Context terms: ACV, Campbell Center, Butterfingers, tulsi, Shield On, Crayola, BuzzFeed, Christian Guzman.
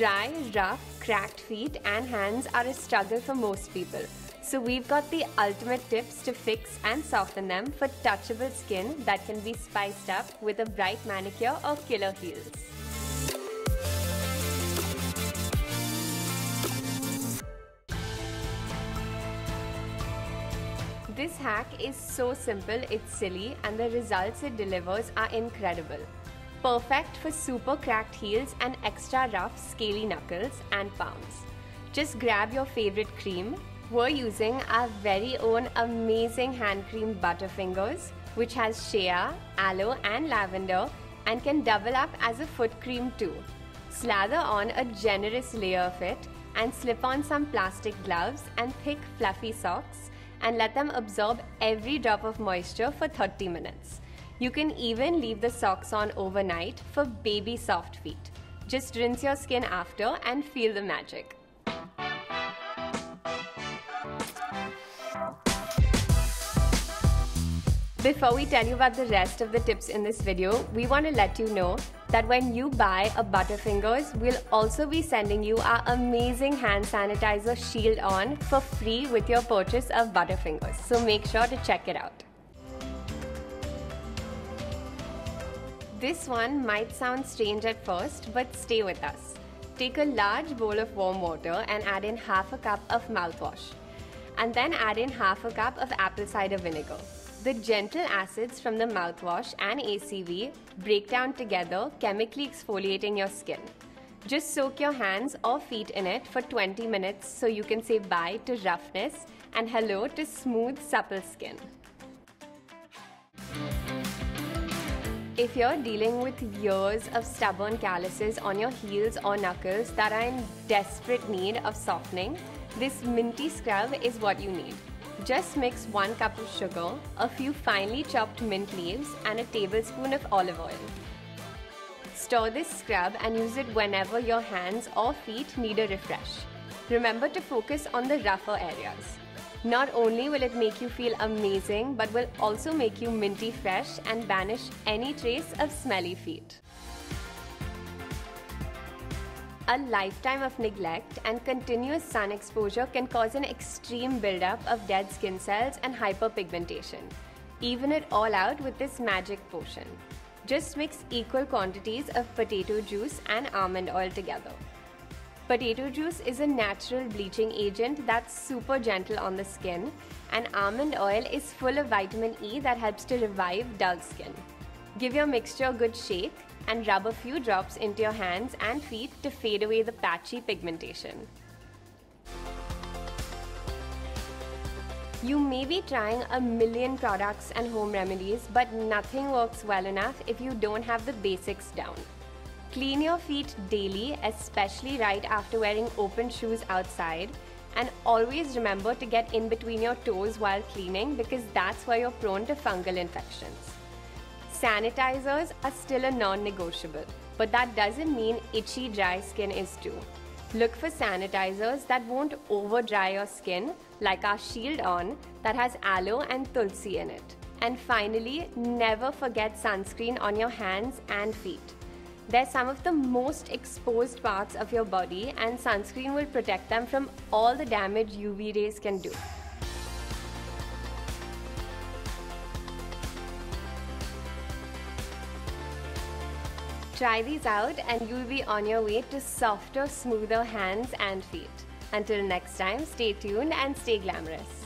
Dry, rough, cracked feet and hands are a struggle for most people. So we've got the ultimate tips to fix and soften them for touchable skin that can be spiced up with a bright manicure or killer heels. This hack is so simple, it's silly, and the results it delivers are incredible. Perfect for super cracked heels and extra rough, scaly knuckles and palms. Just grab your favorite cream. We're using our very own amazing hand cream Butterfingers, which has shea, aloe and lavender, and can double up as a foot cream too. Slather on a generous layer of it and slip on some plastic gloves and thick fluffy socks and let them absorb every drop of moisture for 30 minutes. You can even leave the socks on overnight for baby soft feet. Just rinse your skin after and feel the magic. Before we tell you about the rest of the tips in this video, we want to let you know that when you buy a Butterfingers, we'll also be sending you our amazing hand sanitizer Shield On for free with your purchase of Butterfingers. So make sure to check it out. This one might sound strange at first, but stay with us. Take a large bowl of warm water and add in half a cup of mouthwash. And then add in half a cup of apple cider vinegar. The gentle acids from the mouthwash and ACV break down together, chemically exfoliating your skin. Just soak your hands or feet in it for 20 minutes so you can say bye to roughness and hello to smooth, supple skin. If you're dealing with years of stubborn calluses on your heels or knuckles that are in desperate need of softening, this minty scrub is what you need. Just mix 1 cup of sugar, a few finely chopped mint leaves and a tablespoon of olive oil. Stir this scrub and use it whenever your hands or feet need a refresh. Remember to focus on the rougher areas. Not only will it make you feel amazing, but will also make you minty fresh and banish any trace of smelly feet. A lifetime of neglect and continuous sun exposure can cause an extreme buildup of dead skin cells and hyperpigmentation. Even it all out with this magic potion. Just mix equal quantities of potato juice and almond oil together. Potato juice is a natural bleaching agent that's super gentle on the skin, and almond oil is full of vitamin E that helps to revive dull skin. Give your mixture a good shake and rub a few drops into your hands and feet to fade away the patchy pigmentation. You may be trying a million products and home remedies, but nothing works well enough if you don't have the basics down. Clean your feet daily, especially right after wearing open shoes outside, and always remember to get in between your toes while cleaning because that's where you're prone to fungal infections. Sanitizers are still a non-negotiable, but that doesn't mean itchy, dry skin is too. Look for sanitizers that won't over-dry your skin, like our Shield On that has aloe and tulsi in it. And finally, never forget sunscreen on your hands and feet. They're some of the most exposed parts of your body, and sunscreen will protect them from all the damage UV rays can do. Try these out and you'll be on your way to softer, smoother hands and feet. Until next time, stay tuned and stay glamorous.